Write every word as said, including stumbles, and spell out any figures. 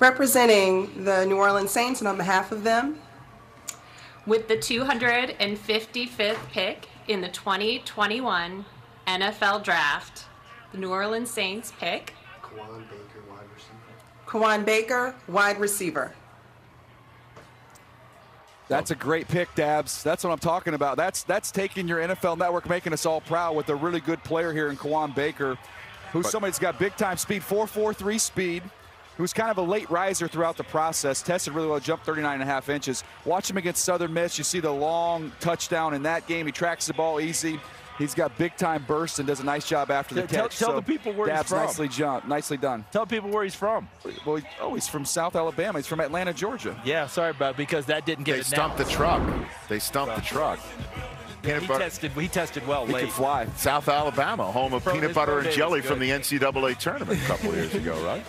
representing the New Orleans Saints and on behalf of them. With the two hundred fifty-fifth pick in the twenty twenty-one N F L Draft, the New Orleans Saints pick Kawaan Baker, wide receiver. Kawaan Baker, wide receiver. That's a great pick, Dabs. That's what I'm talking about. That's that's taking your N F L Network, making us all proud with a really good player here in Kawaan Baker, who's somebody that's got big-time speed, four four three speed, who's kind of a late riser throughout the process, tested really well, jumped thirty-nine and a half inches. Watch him against Southern Miss. You see the long touchdown in that game. He tracks the ball easy. He's got big-time bursts and does a nice job after the tell, catch. Tell so the people where Dabs he's from. Nicely jumped, nicely done. Tell people where he's from. Well, he, oh, he's from South Alabama. He's from Atlanta, Georgia. Yeah, sorry about it, because that didn't get they it stumped now. the truck. They stumped so. the truck. Peanut he butter. tested. He tested well. He late. Could fly. South Alabama, home of Pro, peanut butter and jelly from the N C double A tournament a couple years ago, right?